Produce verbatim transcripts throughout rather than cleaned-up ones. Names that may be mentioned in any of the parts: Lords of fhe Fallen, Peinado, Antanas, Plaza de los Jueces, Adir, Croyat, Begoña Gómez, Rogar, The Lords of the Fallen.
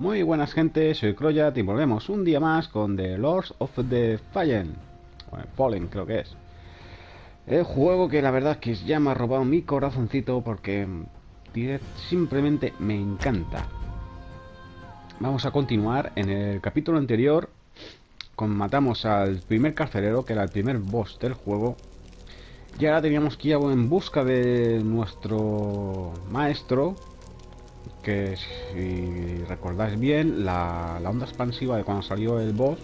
Muy buenas gente, soy Croyat y volvemos un día más con The Lords of the Fallen, bueno, Fallen creo que es. El juego que la verdad es que ya me ha robado mi corazoncito porque simplemente me encanta. Vamos a continuar en el capítulo anterior, con matamos al primer carcelero, que era el primer boss del juego. Y ahora teníamos que ir en busca de nuestro maestro, que si recordáis bien, la, la onda expansiva de cuando salió el boss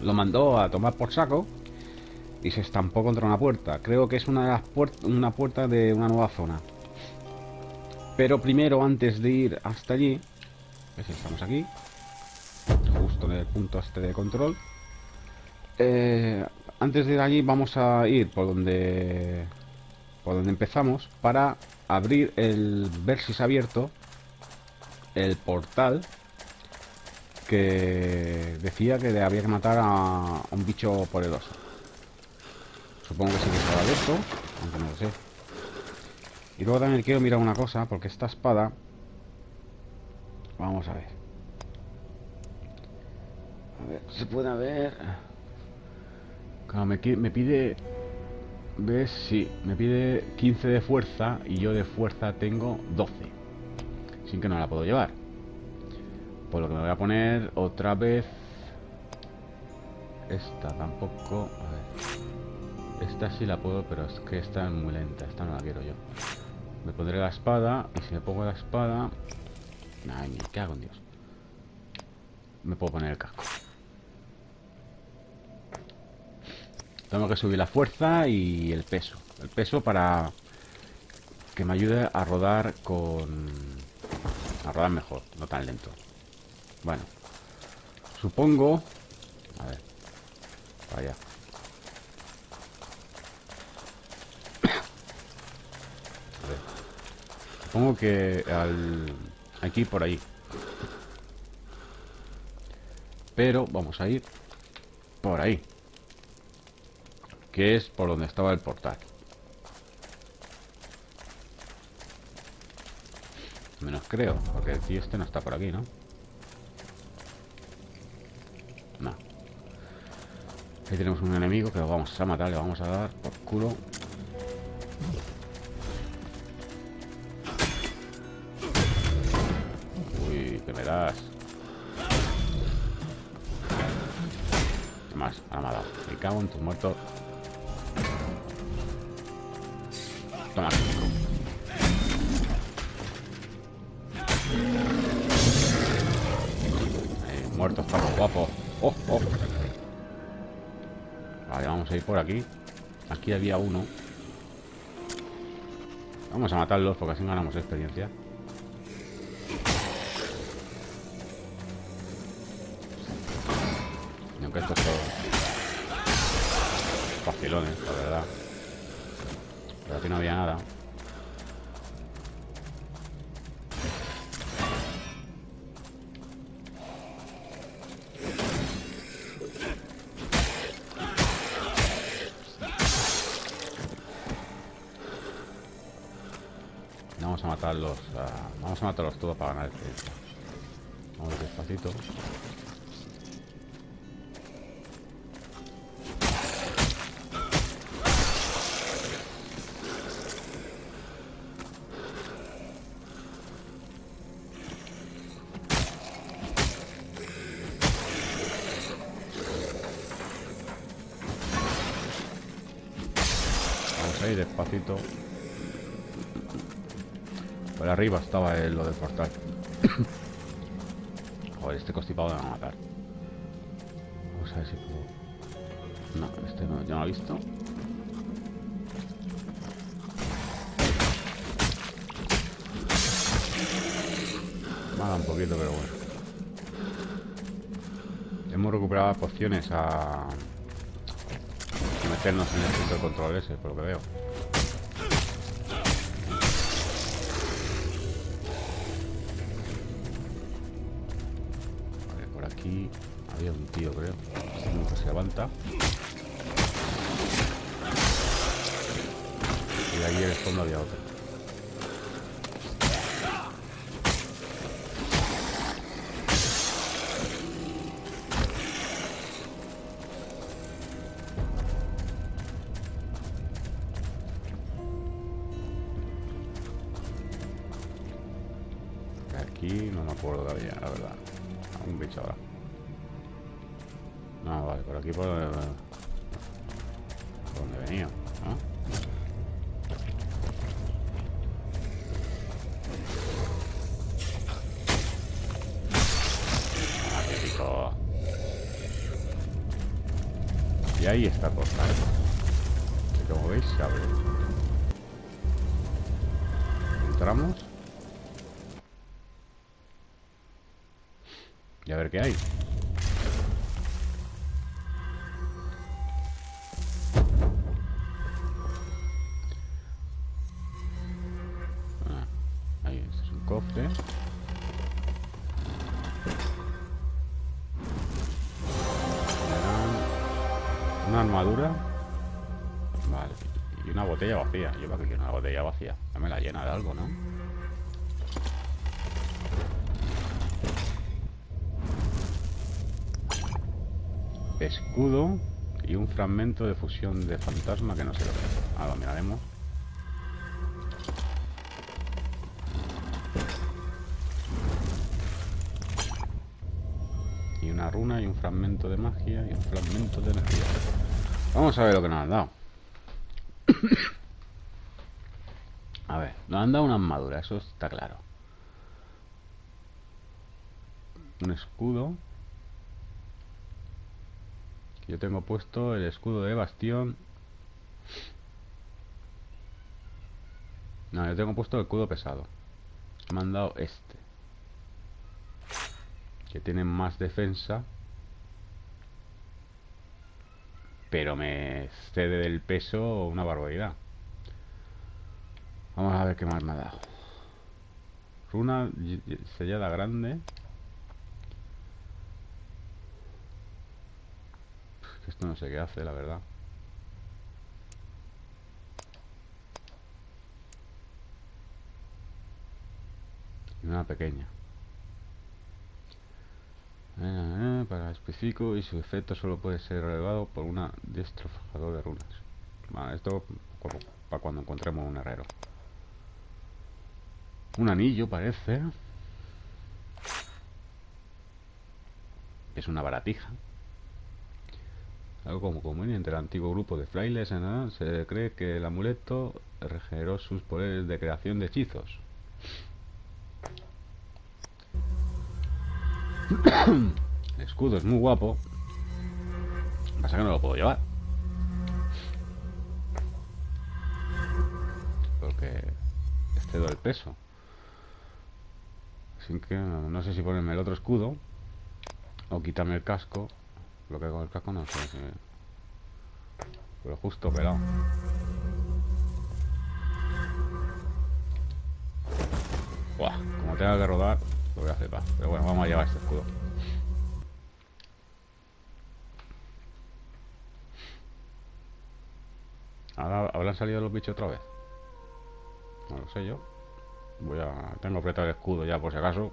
lo mandó a tomar por saco y se estampó contra una puerta. Creo que es una de las puertas, una puerta de una nueva zona. Pero primero, antes de ir hasta allí, pues estamos aquí, justo en el punto este de control. Eh, antes de ir allí vamos a ir por donde por donde empezamos para abrir el ver si se ha abierto el portal que decía que había que matar a un bicho poderoso. Supongo que sí que estaba abierto, aunque no lo sé. Y luego también quiero mirar una cosa, porque esta espada, vamos a ver, a ver se puede ver. Claro, me, me pide, ¿ves? Sí, me pide quince de fuerza y yo de fuerza tengo doce, sin que no la puedo llevar, por lo que me voy a poner otra vez esta. Tampoco, a ver, esta sí la puedo, pero es que esta es muy lenta, esta no la quiero yo. Me pondré la espada, y si me pongo la espada, ay, me cago en Dios. Me puedo poner el casco. Tengo que subir la fuerza y el peso. El peso para que me ayude a rodar con... a rodar mejor, no tan lento. Bueno, supongo... a ver, para allá. A ver. Supongo que al... aquí por ahí, pero vamos a ir por ahí, que es por donde estaba el portal. Menos creo, porque el tío este no está por aquí, ¿no? No. Aquí tenemos un enemigo que lo vamos a matar, le vamos a dar por culo. Más, ha matado. Me cago en tus muertos. Toma. Eh, muertos, estamos guapos. Oh, oh. Vale, vamos a ir por aquí. Aquí había uno. Vamos a matarlos porque así ganamos experiencia. Estos son facilones, la verdad. Pero aquí no había nada. Vamos a matarlos. Uh, vamos a matarlos todos para ganar experiencia. Vamos despacito. Despacito. Por arriba estaba el, lo del portal. Joder, este constipado me va a matar. Vamos a ver si puedo. No, este no, ya no lo he visto. Mala un poquito, pero bueno. Hemos recuperado pociones a... meternos en el punto de control ese, por lo que veo. Vale, por aquí había un tío, creo. Uno que se levanta. Y ahí en el fondo había otro. aquí, no me acuerdo todavía, la verdad. Un bicho ahora. Ah, vale, por aquí por... ¿Por dónde venía? ¿Ah? Ah, qué rico. Y ahí está todo, claro. Que como veis se abre. Entramos. Y a ver qué hay. Ah, ahí, este es un cofre. Una armadura. Vale. Y una botella vacía. Yo para que quiero una botella vacía. Ya me la llena de algo, ¿no? Escudo y un fragmento de fusión de fantasma que no sé lo que es. Ahora miraremos. Y una runa y un fragmento de magia y un fragmento de energía. Vamos a ver lo que nos han dado. A ver, nos han dado una armadura, eso está claro. Un escudo. Yo tengo puesto el escudo de bastión. No, yo tengo puesto el escudo pesado. Me han dado este, que tiene más defensa, pero me cede del peso una barbaridad. Vamos a ver qué más me ha dado. Runa sellada grande. Esto no sé qué hace, la verdad. Y una pequeña. Eh, eh, para específico y su efecto solo puede ser elevado por una destrozador de runas. Vale, esto para cuando encontremos un herrero. Un anillo parece. Es una baratija. Algo como común entre el antiguo grupo de frailes, ¿no? Se cree que el amuleto regeneró sus poderes de creación de hechizos. El escudo es muy guapo. Pasa que no lo puedo llevar. Porque excedo el peso. Así que no, no sé si ponerme el otro escudo o quitarme el casco. Lo que hago con el casco no sé si... Pero justo pelado. Buah, como tenga que rodar, lo voy a flipar. Pero bueno, vamos a llevar este escudo. Ahora, ¿habrán salido los bichos otra vez? No lo sé yo. Voy a... Tengo apretado el escudo ya por si acaso.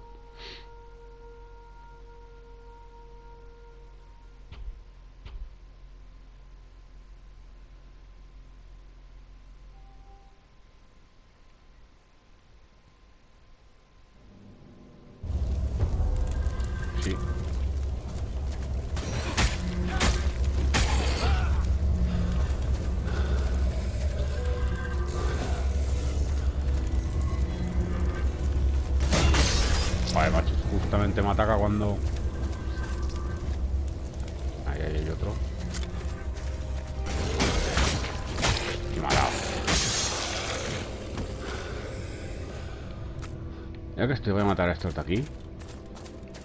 Justamente me ataca cuando... Ahí, ahí hay otro. Y me ha dado. Ya que estoy, voy a matar a estos de aquí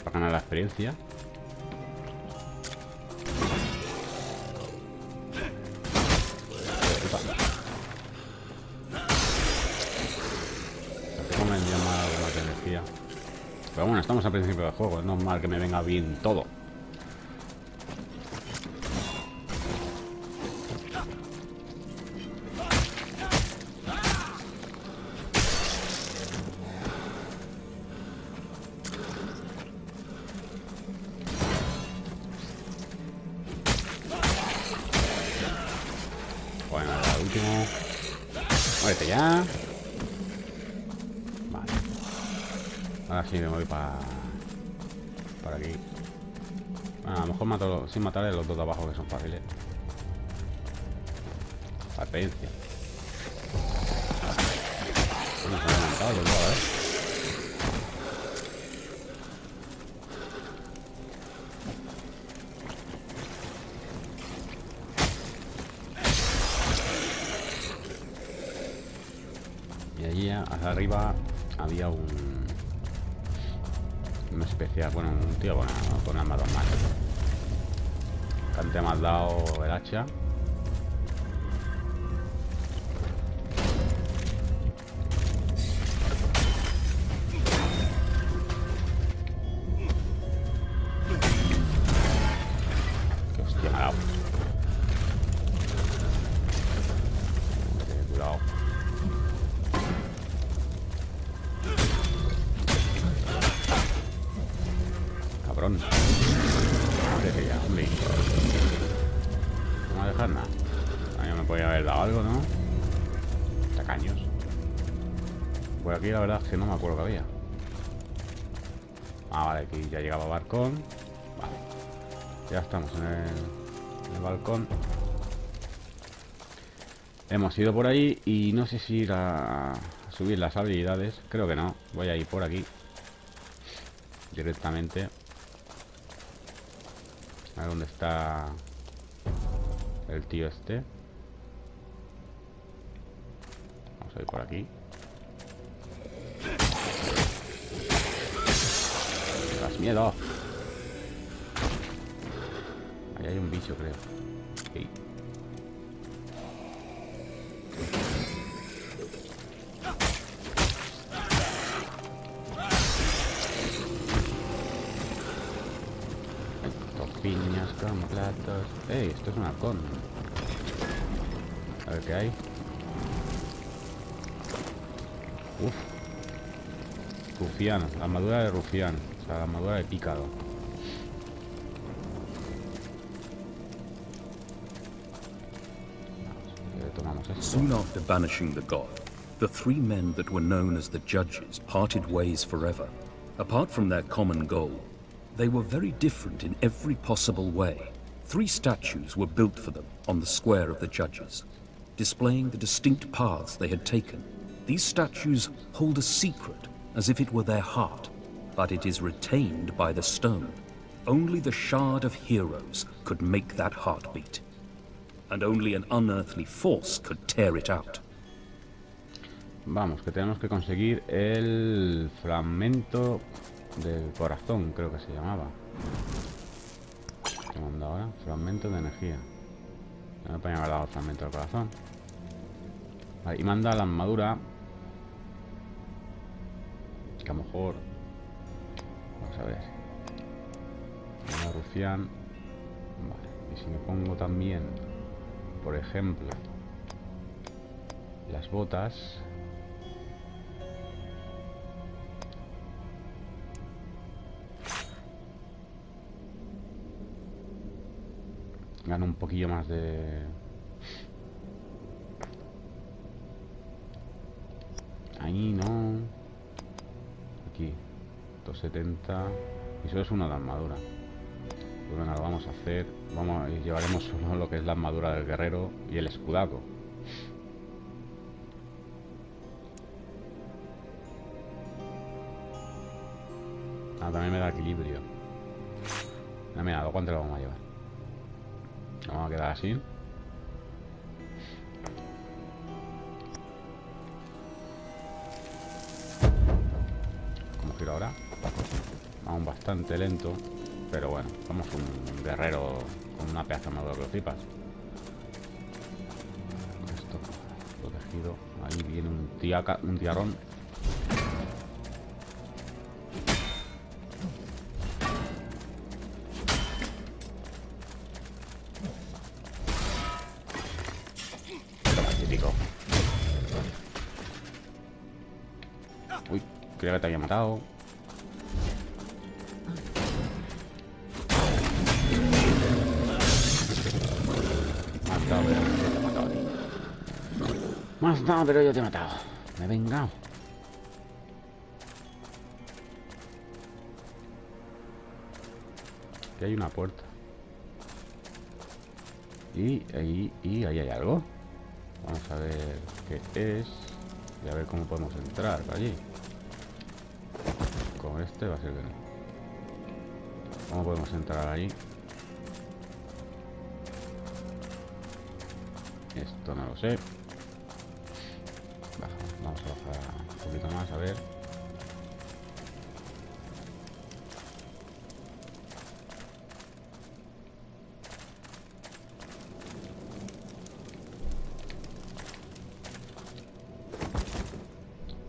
para ganar la experiencia. Pero bueno, estamos al principio del juego, es normal que me venga bien todo. Bueno, el último. Muérete ya. Ahora sí me voy para... Para aquí. Ah, a lo mejor mato sin matar a los dos de abajo, que son fáciles. Paciencia. No se han matado los dos, ¿eh? Arriba había un, un especial, bueno, un tío con, con armas dos más. Antes me has dado el hacha. Aquí la verdad es que no me acuerdo que había. Ah, vale, aquí ya llegaba balcón. Vale. Ya estamos en el, en el balcón. Hemos ido por ahí y no sé si ir a subir las habilidades. Creo que no. Voy a ir por aquí. Directamente. A ver dónde está el tío este. Vamos a ir por aquí. Miedo. Ahí hay un bicho, creo. Sí. Estos piñas con platos. ¡Ey! Esto es un halcón. A ver qué hay. Uf. Rufián. La armadura de rufián. La armadura de picado. Soon after banishing the god, the three men that were known as the judges parted ways forever. Apart from their common goal, they were very different in every possible way. Three statues were built for them on the square of the judges, displaying the distinct paths they had taken. These statues hold a secret as if it were their heart. But it is retained by the stone. Only the shard of heroes could make that heartbeat. And only an unearthly force could tear it out. Vamos, que tenemos que conseguir el fragmento del corazón, creo que se llamaba. ¿Qué manda ahora? Fragmento de energía. No me podía haber dado el fragmento del corazón. Vale, y manda la armadura. Que a lo mejor... Vamos a ver. Una rufián. Vale. Y si me pongo también, por ejemplo, las botas. Gano un poquillo más de... Ahí no. Aquí. setenta y solo es una de armadura. Pues bueno, lo vamos a hacer. Vamos y llevaremos solo lo que es la armadura del guerrero y el escudaco. Ah, también me da equilibrio. No, mira, ¿lo cuánto lo vamos a llevar? Lo vamos a quedar así. ¿Cómo giro ahora? Aún bastante lento, pero bueno, somos un guerrero con una pedazo de armadura que lo flipas. Esto protegido. Ahí viene un tiaca, un tiarón. Típico. Uy, creo que te había matado. Más nada, pero yo te he matado. Me he vengado. Aquí hay una puerta. Y ahí, y ahí hay algo. Vamos a ver qué es. Y a ver cómo podemos entrar allí. Con este va a ser que no. ¿Cómo podemos entrar ahí? Esto no lo sé. Baja, vamos a bajar un poquito más, a ver.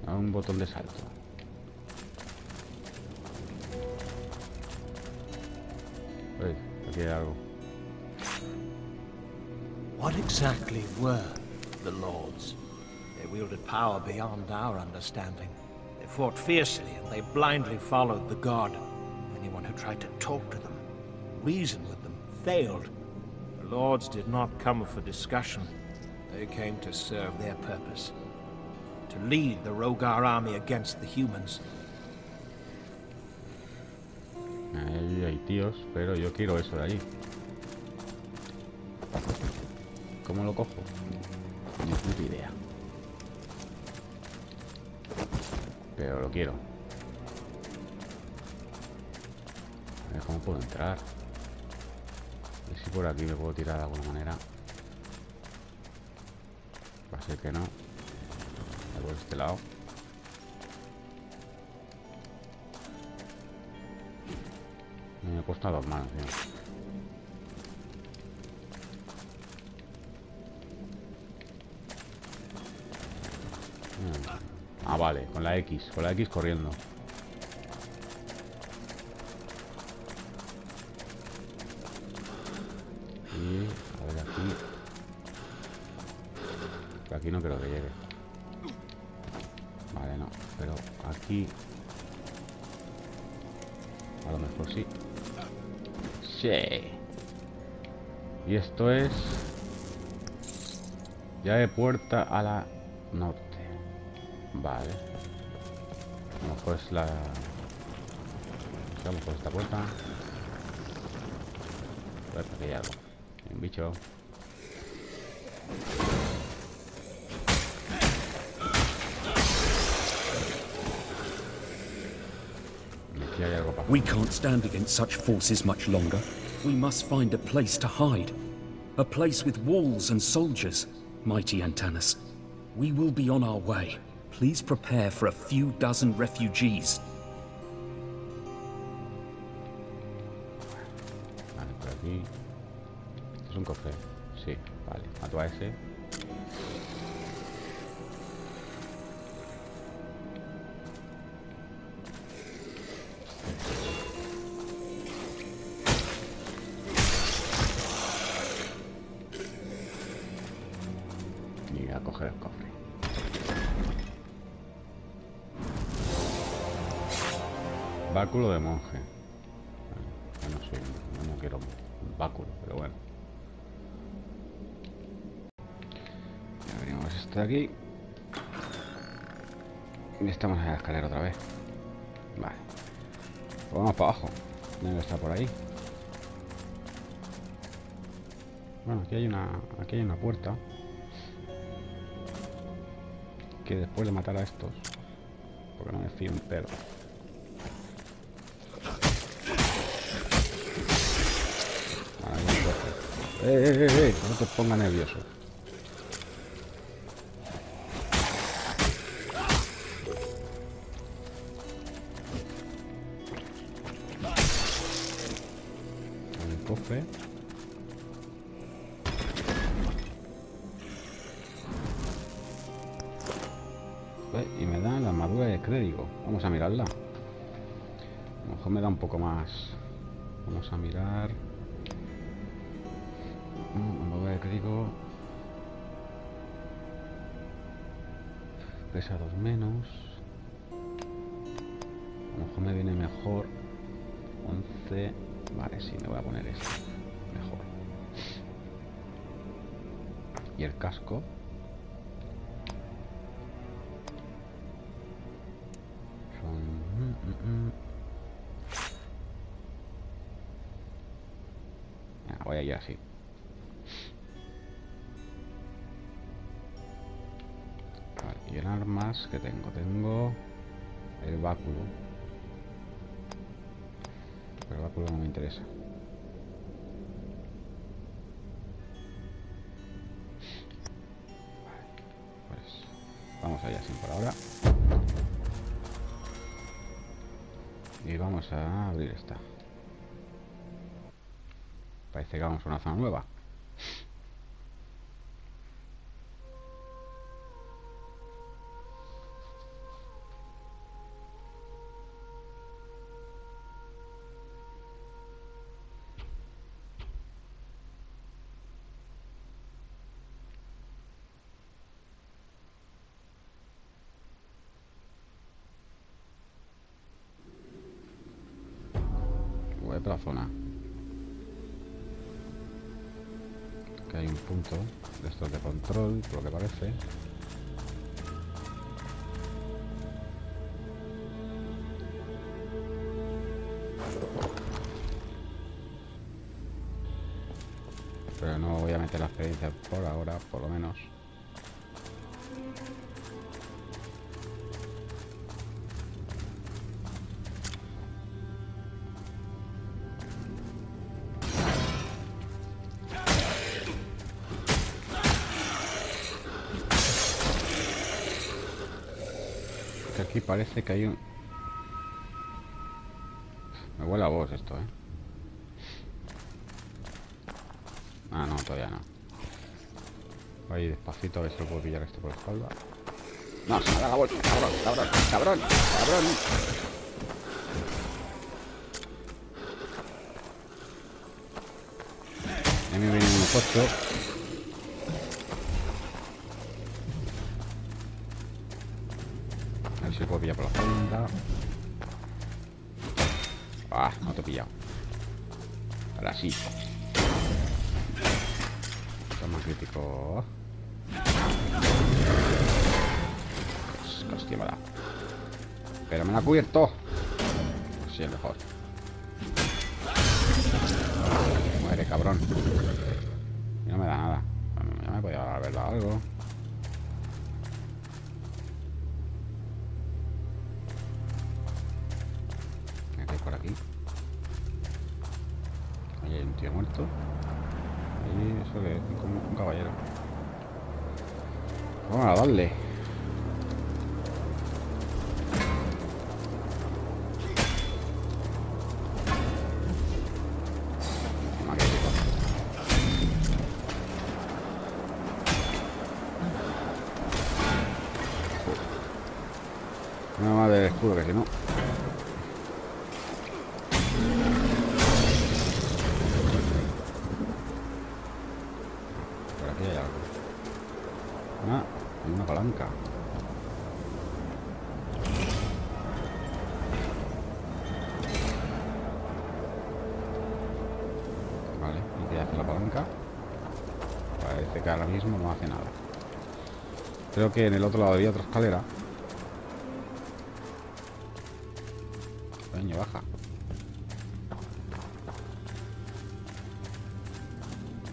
A un botón de salto. Uy, aquí hay algo. What exactly were the Lords? They wielded power beyond our understanding. They fought fiercely and they blindly followed the god. Anyone who tried to talk to them, reason with them, failed. The Lords did not come for discussion. They came to serve their purpose. To lead the Rogar army against the humans. Ahí hay tíos, pero yo quiero eso de ahí. ¿Cómo lo cojo? Ni puta idea. Pero lo quiero. A ver cómo puedo entrar. A ver si por aquí me puedo tirar de alguna manera. Va a ser que no. Por este lado. Me cuesta dos manos, tío. Ah, vale, con la X, con la X corriendo. Y a ver aquí. Pero aquí no creo que llegue. Vale, no, pero aquí a lo mejor sí. Sí. Y esto es ya de puerta a la norte. Vale. A lo mejor es la... Vamos por esta puerta. A ver, aquí hay algo. Hay un bicho. We can't stand against such forces much longer. We must find a place to hide. A place with walls and soldiers, mighty Antanas. We will be on our way. Please prepare for a few dozen refugees. Vale, por aquí. Este es un cofre. Sí, vale. Mato a ese. Báculo de monje. Bueno, no sé, no, no quiero un báculo, pero bueno. Ya venimos hasta aquí. Y estamos en la escalera otra vez. Vale. Pues vamos para abajo. Debe estar por ahí. Bueno, aquí hay una. Aquí hay una puerta. Que después de matar a estos. Porque no me fío un perro. ¡Eh, eh, eh, eh! No te pongas nervioso. El cofre. Y me dan la armadura de crédito. Vamos a mirarla. A lo mejor me da un poco más. Vamos a mirar. Armadura de clérigo. Pesa dos menos. A lo mejor me viene mejor. once. Vale, sí, me voy a poner este. Mejor. Y el casco. Son... de ella, sí. Vale, y en armas, ¿qué tengo? Tengo el báculo. Pero el báculo no me interesa. Vale, pues vamos allá sin por ahora. Y vamos a abrir esta. Parece que vamos a una zona nueva. Voy a otra zona. Que hay un punto de estos de control, por lo que parece. Pero no voy a meter la experiencia por ahora, por lo menos. Aquí parece que hay un... Me huele a voz esto, ¿eh? Ah, no, todavía no. Voy a ir despacito a ver si lo puedo pillar esto por la espalda. ¡No, se me da la bolsa! ¡Cabrón, cabrón, cabrón, cabrón! A mí me viene un pocho. Se puede pillar por la funda. Ah, no te he pillado. Ahora sí. Esto es más crítico. Costiémala. Pero me la ha cubierto. Así es mejor. Muere, cabrón. Y no me da nada. Ya me podía haber dado algo. Por aquí. Ahí hay un tío muerto. Ahí eso que es como un caballero. Vamos a darle. Nada más del escudo que si no. No hace nada. Creo que en el otro lado había otra escalera. Coño, baja. Por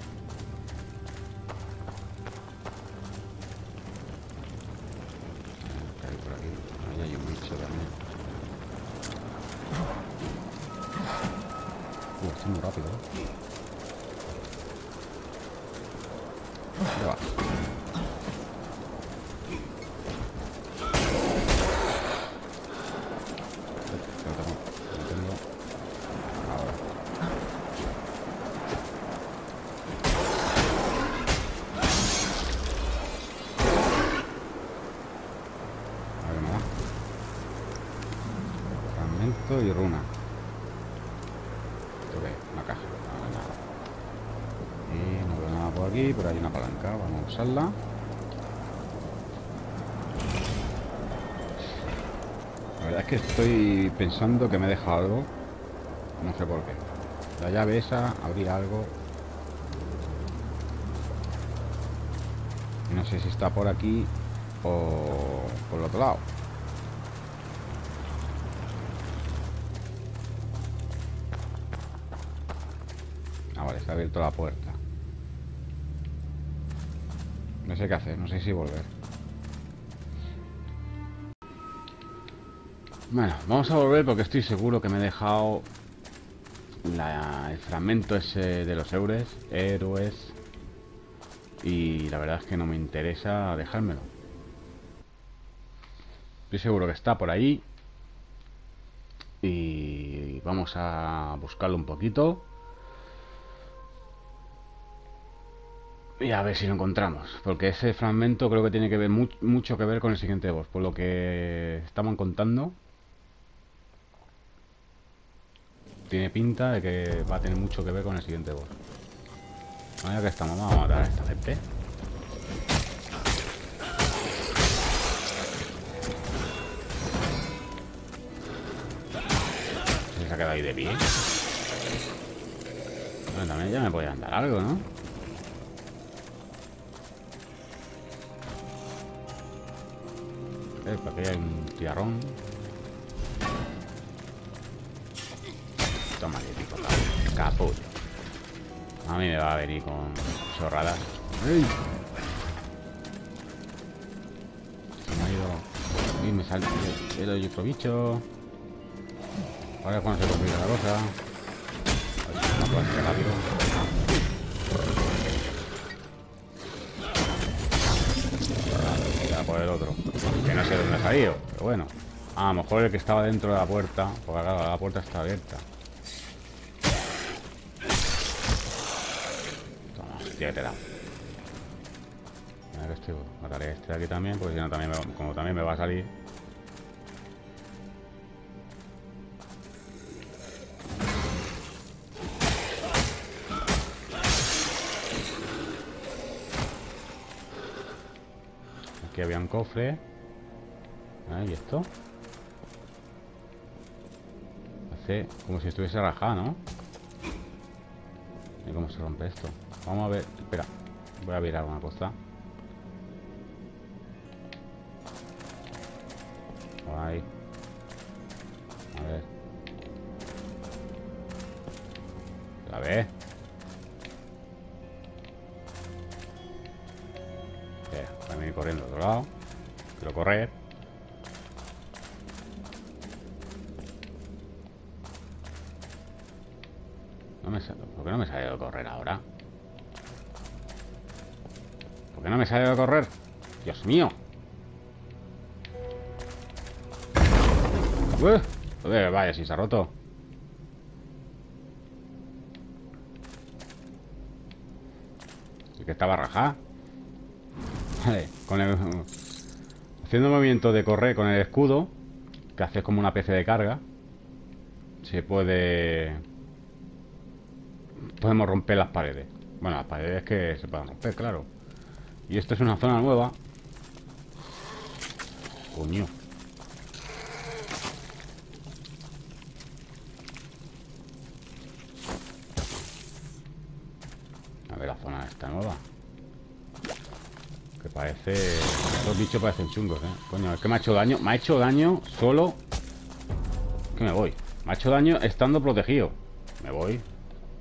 aquí. Ahí hay un bicho también. Uy, estoy muy rápido, ¿eh? Y runa. ¿Esto qué? Una caja. No veo nada. Y no veo nada por aquí, pero hay una palanca. Vamos a usarla. La verdad es que estoy pensando que me he dejado algo. No sé por qué. La llave esa, abrir algo. No sé si está por aquí o por el otro lado. Ah, vale, se ha abierto la puerta. No sé qué hacer, no sé si volver. Bueno, vamos a volver porque estoy seguro que me he dejado la, el fragmento ese de los héroes, héroes y la verdad es que no me interesa dejármelo. Estoy seguro que está por ahí y vamos a buscarlo un poquito y a ver si lo encontramos, porque ese fragmento creo que tiene que ver mu mucho que ver con el siguiente boss, por lo que estamos contando. Tiene pinta de que va a tener mucho que ver con el siguiente boss. Vaya que estamos, vamos a matar a esta gente. Se ha quedado ahí de pie. Bueno, también ya me podían dar algo, ¿no? Eh, para que hay un tiarrón. Toma, típico, capullo. A mí me va a venir con chorradas. ¡Ey! Se me ha ido. Y me sale el otro bicho. Ahora es cuando se complica la cosa. No puedo hacer rápido. Voy a por el otro. Que no sé dónde ha salido, pero bueno. A lo mejor el que estaba dentro de la puerta, porque claro, la puerta está abierta. Toma, hostia, que te da. A ver, este, mataré a este de aquí también, porque si no, también me, como también me va a salir. Aquí había un cofre. Ah, ¿y esto? Hace como si estuviese rajado, ¿no? ¿Y cómo se rompe esto? Vamos a ver. Espera. Voy a virar una cosa. Ahí. A ver. A ver. Espera. Voy a ir corriendo al otro lado. Quiero correr. ¿Por qué no me sale de correr ahora? ¿Por qué no me sale de correr? ¡Dios mío! ¡Uf! Joder, vaya, si se ha roto. Sí que estaba rajada. Vale, con el... haciendo movimiento de correr con el escudo, que haces como una P C de carga, se puede... podemos romper las paredes. Bueno, las paredes que se pueden romper, claro. Y esto es una zona nueva. Coño. A ver la zona esta nueva. Que parece... estos bichos parecen chungos, ¿eh? Coño, es que me ha hecho daño. Me ha hecho daño solo... que me voy. Me ha hecho daño estando protegido. Me voy.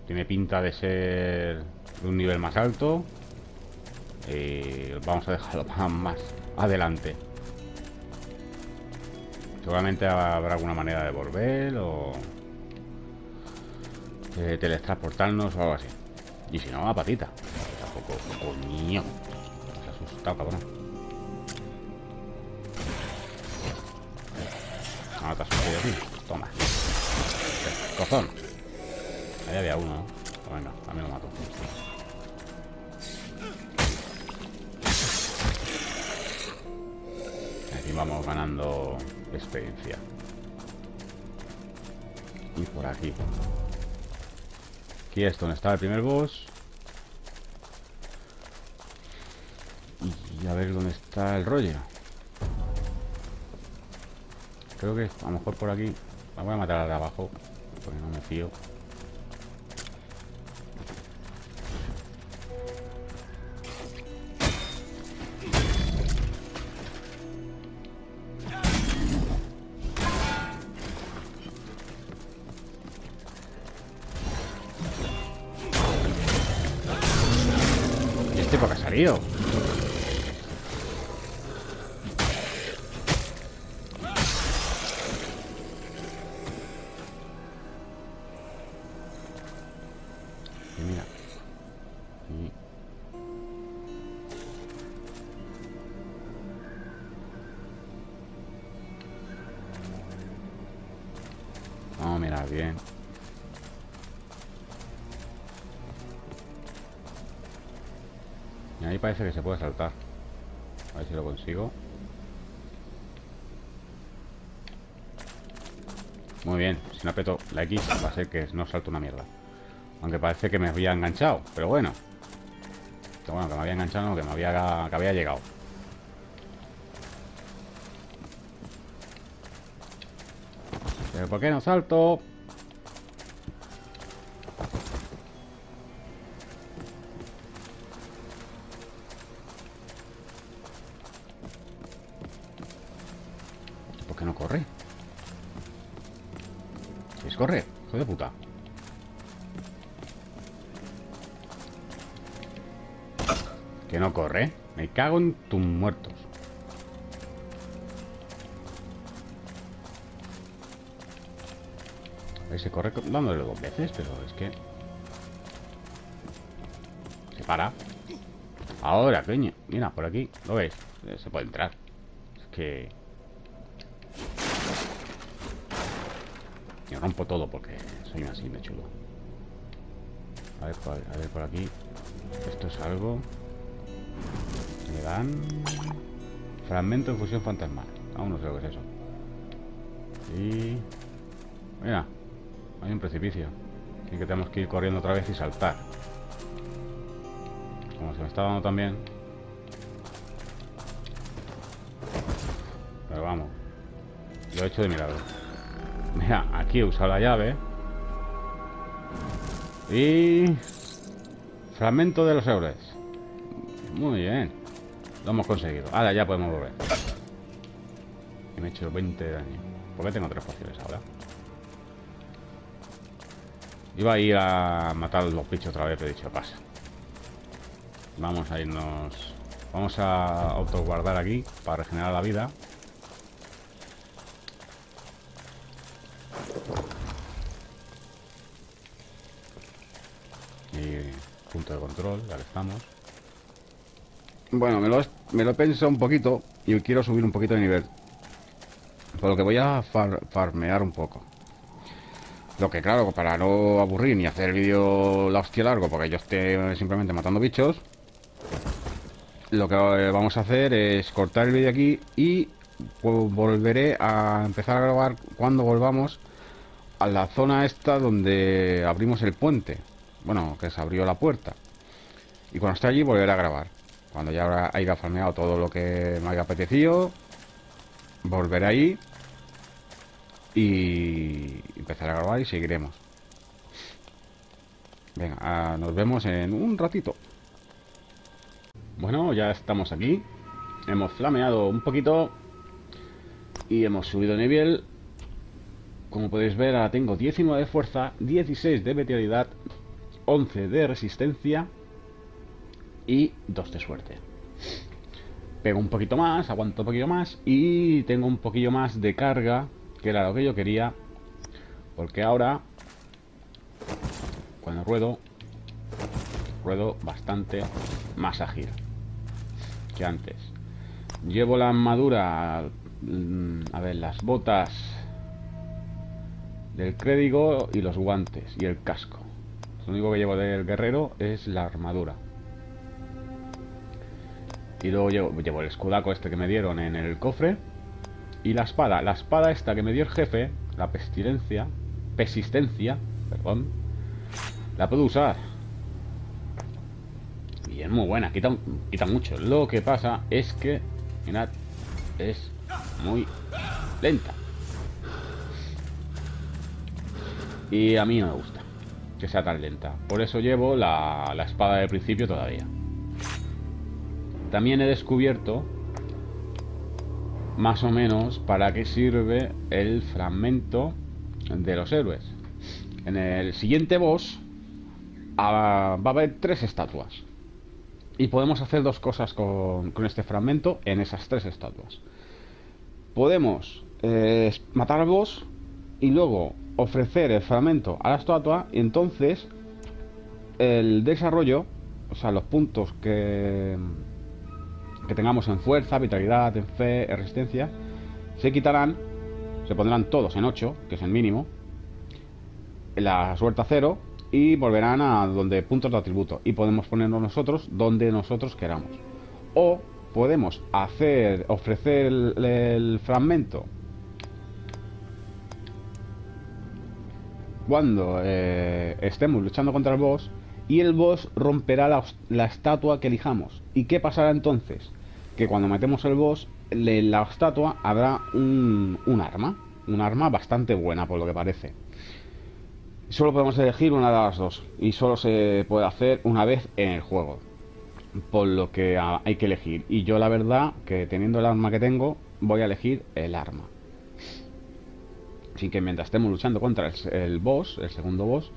Tiene pinta de ser de un nivel más alto. Y vamos a dejarlo más, más adelante. Seguramente habrá alguna manera de volver o de teletransportarnos o algo así. Y si no, a patita. Tampoco, coño. Me has asustado, cabrón. No te has asustado así. Toma. Cozón. Ahí había uno, ¿eh? Venga, a mí lo mato. Aquí vamos ganando experiencia. Y por aquí. Aquí es donde estaba el primer boss. Y a ver dónde está el rollo. Creo que a lo mejor por aquí. La voy a matar al de abajo, porque no me fío. tío. Parece que se puede saltar. A ver si lo consigo. Muy bien, si no aprieto la X va a ser que no salto una mierda. Aunque parece que me había enganchado, pero bueno. Pero bueno, que me había enganchado, no, que me había, que había llegado. ¿Pero por qué no salto? Corre, hijo de puta. Que no corre. Me cago en tus muertos. A ver, se corre dándole dos veces, pero es que... Se para. Ahora, coño. Mira, por aquí. ¿Lo ves? Se puede entrar. Es que... Yo rompo todo porque soy así de chulo. A ver, a ver por aquí. Esto es algo. Le dan. Fragmento de fusión fantasmal. Aún no sé lo que es eso. Y... Mira. Hay un precipicio. Así que tenemos que ir corriendo otra vez y saltar. Como se me está dando también. Pero vamos. Lo he hecho de milagro. Mira, aquí he usado la llave. Y... Fragmento de los euros. Muy bien. Lo hemos conseguido. Ahora ya podemos volver. Y me he hecho veinte de daño. ¿Por qué tengo tres pociones ahora? Iba a ir a matar a los bichos otra vez, pero he dicho, pasa. Vamos a irnos... Vamos a autoguardar aquí para regenerar la vida. Punto de control, ya estamos. Bueno, me lo, me lo he pensado un poquito y quiero subir un poquito de nivel. Por lo que voy a far, farmear un poco. Lo que claro, para no aburrir ni hacer el vídeo la hostia largo, porque yo esté simplemente matando bichos. Lo que vamos a hacer es cortar el vídeo aquí y volveré a empezar a grabar cuando volvamos a la zona esta donde abrimos el puente. Bueno, que se abrió la puerta. Y cuando esté allí volveré a grabar. Cuando ya haya farmeado todo lo que me haya apetecido, volveré ahí y empezaré a grabar y seguiremos. Venga, nos vemos en un ratito. Bueno, ya estamos aquí. Hemos flameado un poquito y hemos subido nivel. Como podéis ver, ahora tengo diecinueve de fuerza, dieciséis de vitalidad, once de resistencia y dos de suerte. Pego un poquito más, aguanto un poquito más y tengo un poquillo más de carga, que era lo que yo quería, porque ahora cuando ruedo ruedo bastante más ágil que antes. Llevo la armadura, a ver, las botas del clérigo y los guantes y el casco. Lo único que llevo del guerrero es la armadura. Y luego llevo, llevo el escudaco este que me dieron en el cofre. Y la espada. La espada esta que me dio el jefe. La pestilencia. Persistencia. Perdón. La puedo usar. Y es muy buena. Quita, quita mucho. Lo que pasa es que... Mirad. Es muy lenta. Y a mí no me gusta que sea tan lenta. Por eso llevo la, la espada de principio todavía. También he descubierto más o menos para qué sirve el fragmento de los héroes. En el siguiente boss a, va a haber tres estatuas. Y podemos hacer dos cosas con, con este fragmento en esas tres estatuas. Podemos eh, matar al boss y luego ofrecer el fragmento a la estatua, y entonces el desarrollo, o sea, los puntos que, que tengamos en fuerza, vitalidad, en fe, en resistencia, se quitarán, se pondrán todos en ocho, que es el mínimo, la suerte a cero, y volverán a donde puntos de atributo, y podemos ponernos nosotros donde nosotros queramos. O podemos hacer, ofrecer el, el fragmento cuando eh, estemos luchando contra el boss, y el boss romperá la, la estatua que elijamos. ¿Y qué pasará entonces? Que cuando matemos el boss, le, la estatua habrá un, un arma, un arma bastante buena por lo que parece. Solo podemos elegir una de las dos, y solo se puede hacer una vez en el juego, por lo que hay que elegir. Y yo la verdad que teniendo el arma que tengo, voy a elegir el arma. Así que mientras estemos luchando contra el boss, el segundo boss,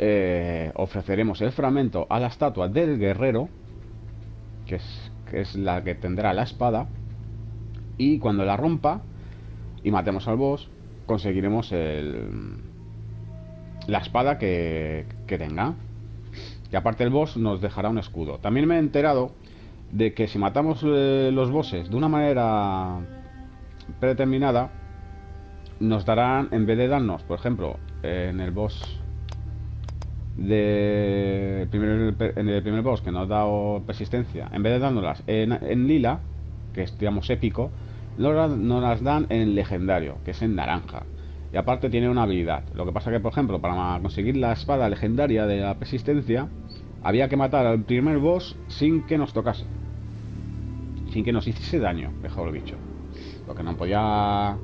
eh, ofreceremos el fragmento a la estatua del guerrero, que es, que es la que tendrá la espada, y cuando la rompa y matemos al boss, conseguiremos el... la espada que, que tenga. Y aparte el boss nos dejará un escudo. También me he enterado de que si matamos eh, los bosses de una manera predeterminada, nos darán, en vez de darnos, por ejemplo, eh, en el boss de primer, en el primer boss que nos ha dado persistencia, en vez de dándolas en, en lila, que es digamos épico, nos, nos las dan en legendario, que es en naranja. Y aparte tiene una habilidad. Lo que pasa que, por ejemplo, para conseguir la espada legendaria de la persistencia, había que matar al primer boss sin que nos tocase, sin que nos hiciese daño, mejor dicho. Lo que no podía,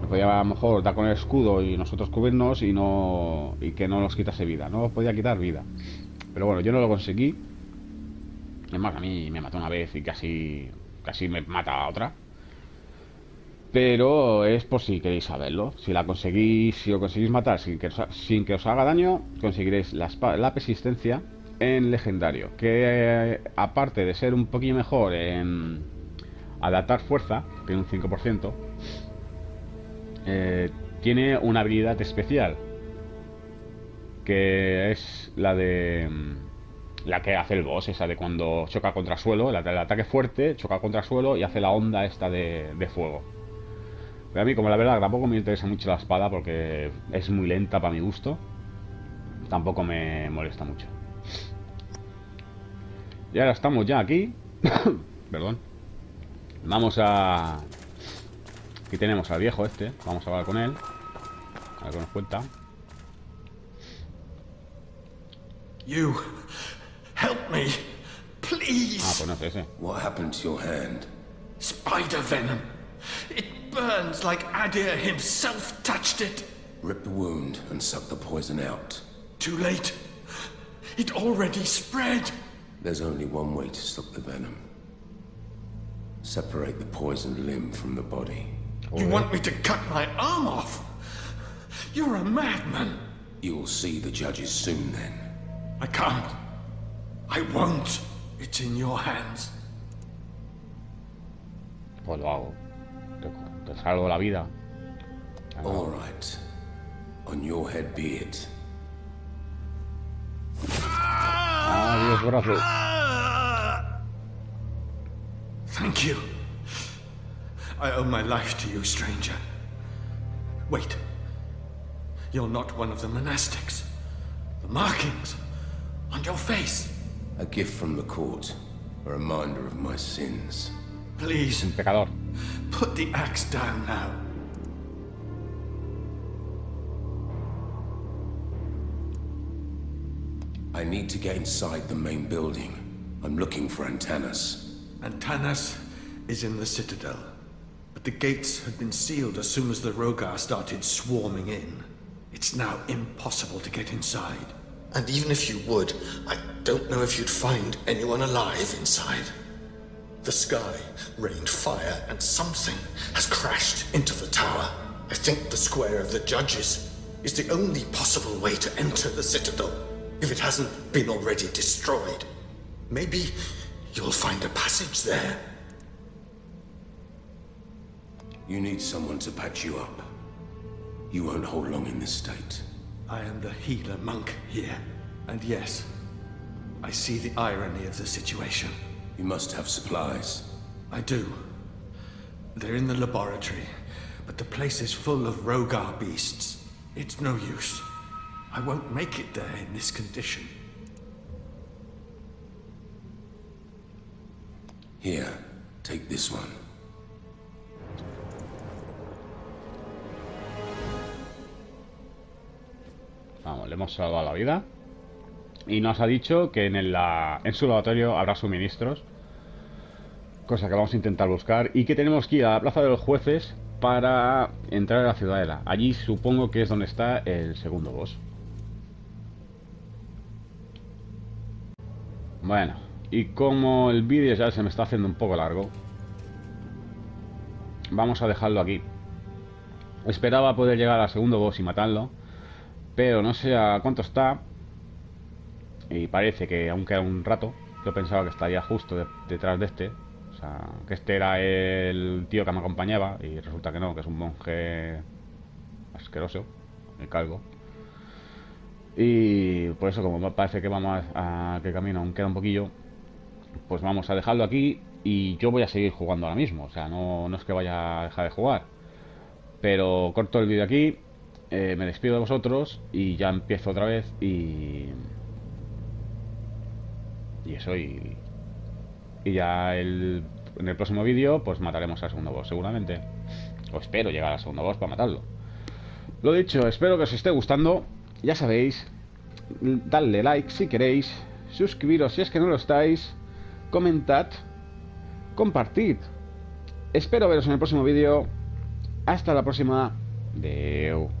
no podía a lo mejor dar con el escudo y nosotros cubrirnos y no y que no nos quitase vida. No nos podía quitar vida. Pero bueno, yo no lo conseguí. Es más, a mí me mató una vez y casi, casi me mata a otra. Pero es por si queréis saberlo. Si la conseguís, si lo conseguís matar sin que, sin que os haga daño, conseguiréis la, la persistencia en legendario, que aparte de ser un poquillo mejor en adaptar fuerza, tiene un cinco por ciento, eh, tiene una habilidad especial, que es la de la que hace el boss, esa de cuando choca contra suelo, el, el ataque fuerte, choca contra suelo y hace la onda esta de, de fuego. Pero a mí, como la verdad tampoco me interesa mucho la espada, porque es muy lenta para mi gusto, tampoco me molesta mucho. Y ahora estamos ya aquí. Perdón. Vamos a... Aquí tenemos al viejo este. Vamos a hablar con él, a ver qué nos cuenta. You, help me, please. Ah, pues no es ese. What happened to your hand? Spider venom. It burns like Adir himself touched it. Rip the wound and suck the poison out. Too late. It already spread. There's only one way to stop the venom. Separate the poisoned limb from the body. You want me to cut my arm off? You're a madman. You'll see the judges soon then. I can't. I won't. It's in your hands. Pues lo hago. Te salvo la vida. All right. On your head be it. Adiós, brazo. Thank you. I owe my life to you, stranger. Wait. You're not one of the monastics. The markings on your face. A gift from the court. A reminder of my sins. Please. Un pecador. Put the axe down now. I need to get inside the main building. I'm looking for Antanas. Antanas is in the citadel, but the gates had been sealed as soon as the Rogar started swarming in. It's now impossible to get inside. And even if you would, I don't know if you'd find anyone alive inside. The sky rained fire, and something has crashed into the tower. I think the square of the judges is the only possible way to enter the citadel, if it hasn't been already destroyed. Maybe you'll find a passage there. You need someone to patch you up. You won't hold long in this state. I am the healer monk here, and yes, I see the irony of the situation. You must have supplies. I do. They're in the laboratory, but the place is full of Rogar beasts. It's no use. I won't make it there in this condition. Here, take this one. Vamos, le hemos salvado la vida. Y nos ha dicho que en, el la... en su laboratorio habrá suministros, cosa que vamos a intentar buscar, y que tenemos que ir a la Plaza de los Jueces para entrar a la Ciudadela. Allí supongo que es donde está el segundo boss. Bueno, y como el vídeo ya se me está haciendo un poco largo, vamos a dejarlo aquí. Esperaba poder llegar al segundo boss y matarlo, pero no sé a cuánto está. Y parece que aún queda un rato. Yo pensaba que estaría justo de, detrás de este. O sea, que este era el tío que me acompañaba. Y resulta que no, que es un monje asqueroso, el calvo. Y por eso, como me parece que vamos a, a que el camino aún queda un poquillo, pues vamos a dejarlo aquí. Y yo voy a seguir jugando ahora mismo. O sea, no, no es que vaya a dejar de jugar, pero corto el vídeo aquí. eh, Me despido de vosotros y ya empiezo otra vez. Y... Y eso, y, y ya el, en el próximo vídeo pues mataremos al segundo boss seguramente. O espero llegar al segundo boss para matarlo. Lo dicho, espero que os esté gustando. Ya sabéis, dadle like si queréis, suscribiros si es que no lo estáis, comentad, compartid. Espero veros en el próximo vídeo. Hasta la próxima. Deu.